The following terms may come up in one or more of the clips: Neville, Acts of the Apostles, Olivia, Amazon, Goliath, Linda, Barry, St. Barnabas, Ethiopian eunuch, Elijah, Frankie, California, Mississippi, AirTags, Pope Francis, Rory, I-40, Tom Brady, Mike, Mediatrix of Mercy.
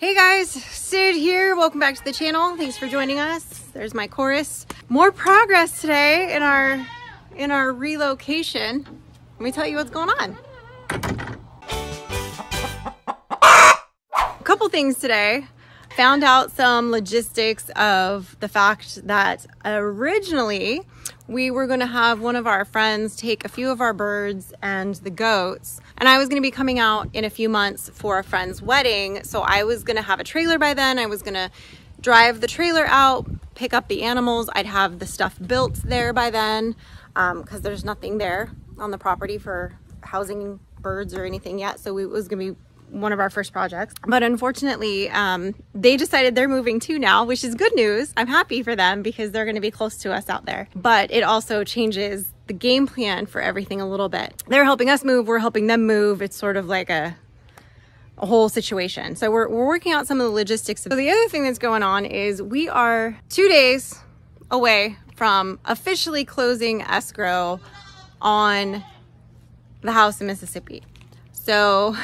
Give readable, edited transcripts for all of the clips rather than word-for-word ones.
Hey guys, Sid here. Welcome back to the channel. Thanks for joining us. There's my chorus. More progress today in our relocation. Let me tell you what's going on. A couple things today. Found out some logistics of the fact that originally we were going to have one of our friends take a few of our birds and the goats. And I was going to be coming out in a few months for a friend's wedding. So I was going to have a trailer by then. I was going to drive the trailer out, pick up the animals. I'd have the stuff built there by then because there's nothing there on the property for housing birds or anything yet. So it was going to be one of our first projects. But unfortunately, they decided they're moving too now, which is good news. I'm happy for them because they're going to be close to us out there. But it also changes the game plan for everything a little bit. They're helping us move. We're helping them move. It's sort of like a whole situation. So we're working out some of the logistics. So the other thing that's going on is we are 2 days away from officially closing escrow on the house in Mississippi. So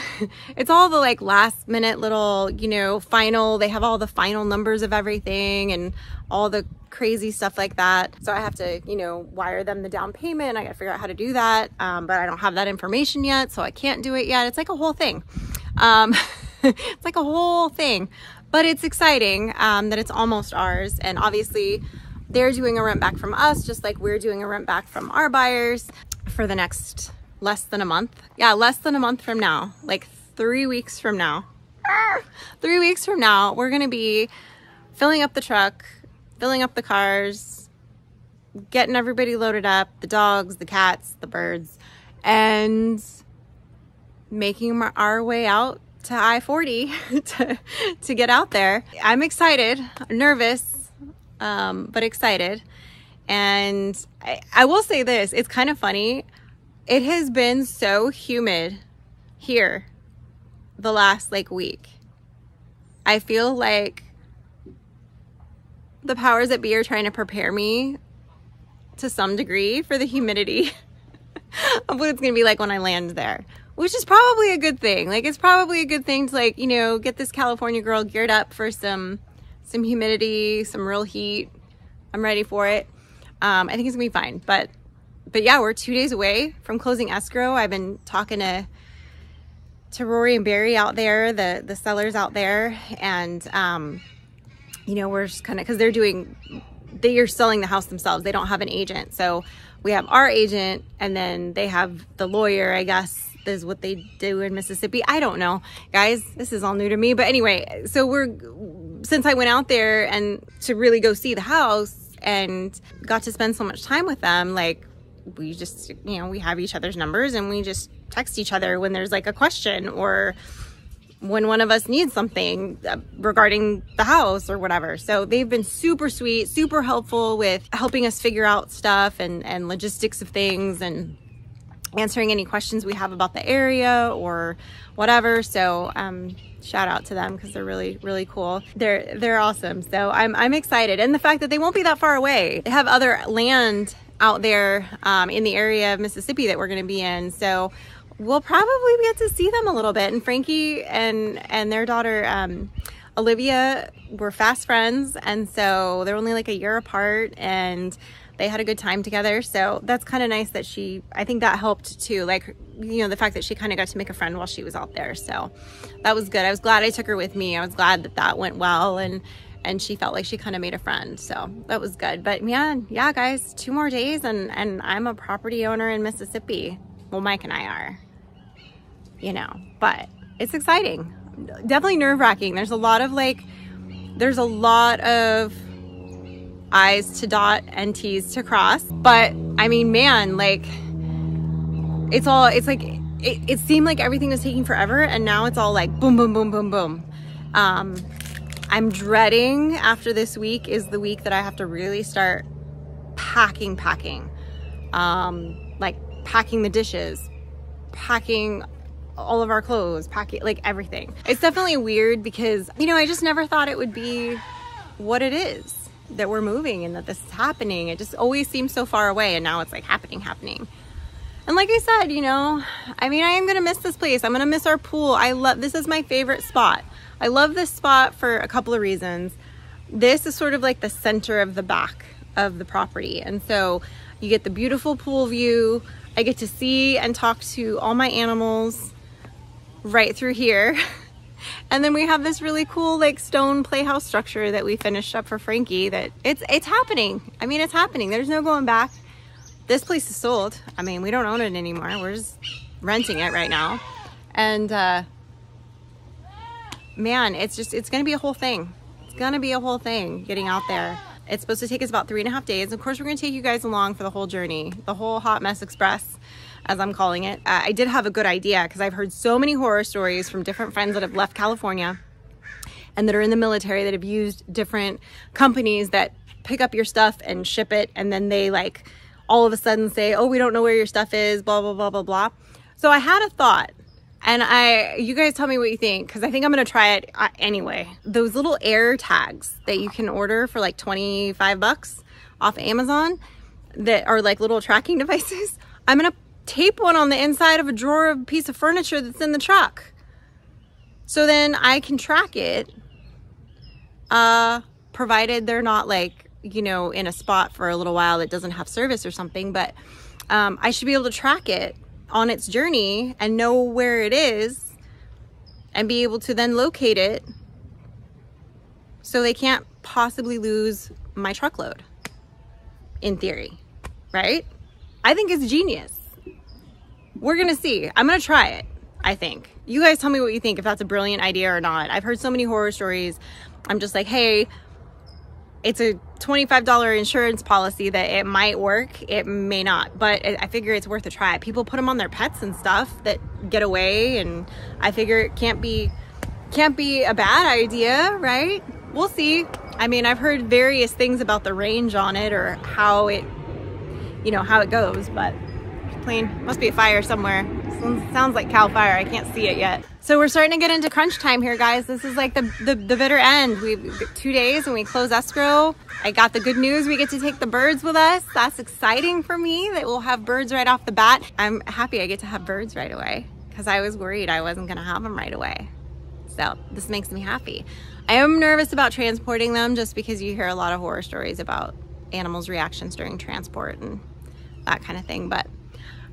it's all the like last minute little, you know, final, they have all the final numbers of everything and all the crazy stuff like that. So I have to, you know, wire them the down payment. I gotta figure out how to do that. But I don't have that information yet, so I can't do it yet. It's like a whole thing. It's like a whole thing, but it's exciting that it's almost ours. And obviously they're doing a rent back from us, just like we're doing a rent back from our buyers for the next less than a month. Yeah, less than a month from now, like 3 weeks from now. 3 weeks from now, we're gonna be filling up the truck, filling up the cars, getting everybody loaded up, the dogs, the cats, the birds, and making our way out to I-40 to get out there. I'm excited, nervous, but excited. And I will say this, it's kind of funny. It has been so humid here the last like week. I feel like the powers that be are trying to prepare me to some degree for the humidity of what it's gonna be like when I land there, which is probably a good thing. Like it's probably a good thing to like, you know, get this California girl geared up for some humidity, some real heat. I'm ready for it. I think it's gonna be fine, but yeah, we're 2 days away from closing escrow. I've been talking to Rory and Barry out there, the sellers out there. And, you know, we're just kind of, cause they are selling the house themselves. They don't have an agent. So we have our agent and then they have the lawyer, I guess is what they do in Mississippi. I don't know, guys, this is all new to me, but anyway, so since I went out there and to really go see the house and got to spend so much time with them, like, we just, you know, we have each other's numbers and we just text each other when there's like a question or when one of us needs something regarding the house or whatever. So they've been super sweet, super helpful with helping us figure out stuff and logistics of things and answering any questions we have about the area or whatever. So shout out to them because they're really, really cool. They're awesome. So I'm excited. And the fact that they won't be that far away. They have other land out there in the area of Mississippi that we're going to be in. So we'll probably get to see them a little bit. And Frankie and their daughter, Olivia, were fast friends. And so they're only like a year apart and they had a good time together. So that's kind of nice that I think that helped too. Like, you know, the fact that she kind of got to make a friend while she was out there. So that was good. I was glad I took her with me. I was glad that went well. And she felt like she kind of made a friend. So that was good. But man, yeah, guys, 2 more days and I'm a property owner in Mississippi. Well, Mike and I are, you know, but it's exciting. Definitely nerve-wracking. There's a lot of I's to dot and T's to cross. But I mean, man, like it seemed like everything was taking forever. And now it's all like boom, boom, boom, boom, boom. I'm dreading after this week is the week that I have to really start packing, like packing the dishes, packing all of our clothes, packing like everything. It's definitely weird because, you know, I just never thought it would be what it is that we're moving and that this is happening. It just always seems so far away and now it's like happening. And like I said, you know, I mean, I am going to miss this place. I'm going to miss our pool. This is my favorite spot. I love this spot for a couple of reasons. This is sort of like the center of the back of the property, and so you get the beautiful pool view. I get to see and talk to all my animals right through here. And then we have this really cool like stone playhouse structure that we finished up for Frankie that it's happening. I mean, it's happening. There's no going back. This place is sold. I mean, we don't own it anymore. We're just renting it right now. And man, it's gonna be a whole thing. It's gonna be a whole thing getting out there. It's supposed to take us about 3.5 days. Of course, we're gonna take you guys along for the whole journey, the whole hot mess express, as I'm calling it. I did have a good idea because I've heard so many horror stories from different friends that have left California and that are in the military that have used different companies that pick up your stuff and ship it. And then they like all of a sudden say, oh, we don't know where your stuff is, blah, blah, blah, blah, blah. So I had a thought, and you guys tell me what you think, because I think I'm going to try it anyway. Those little AirTags that you can order for like 25 bucks off Amazon that are like little tracking devices. I'm going to tape one on the inside of a drawer of a piece of furniture that's in the truck, so then I can track it, provided they're not like, you know, in a spot for a little while that doesn't have service or something. But I should be able to track it on its journey and know where it is and be able to then locate it, so they can't possibly lose my truckload, in theory, right? I think it's genius. We're gonna see. I'm gonna try it, I think. You guys tell me what you think, if that's a brilliant idea or not. I've heard so many horror stories. I'm just like, hey, it's a $25 insurance policy that it might work, it may not, but I figure it's worth a try. People put them on their pets and stuff that get away, and I figure it can't be a bad idea, right? We'll see. I mean, I've heard various things about the range on it or how it, you know, how it goes, but plane. Must be a fire somewhere. Sounds like Cal Fire. I can't see it yet. So we're starting to get into crunch time here, guys. This is like the bitter end. We've got 2 days and we close escrow. I got the good news. We get to take the birds with us. That's exciting for me that we'll have birds right off the bat. I'm happy I get to have birds right away because I was worried I wasn't going to have them right away. So this makes me happy. I am nervous about transporting them just because you hear a lot of horror stories about animals' reactions during transport and that kind of thing. But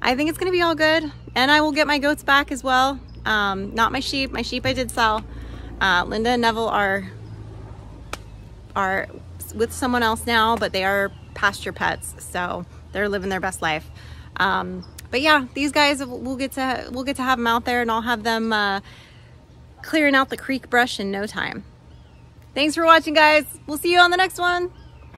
I think it's gonna be all good, and I will get my goats back as well. Not my sheep. My sheep I did sell. Linda and Neville are with someone else now, but they are pasture pets, so they're living their best life. But yeah, these guys, we'll get to have them out there, and I'll have them clearing out the creek brush in no time. Thanks for watching, guys. We'll see you on the next one.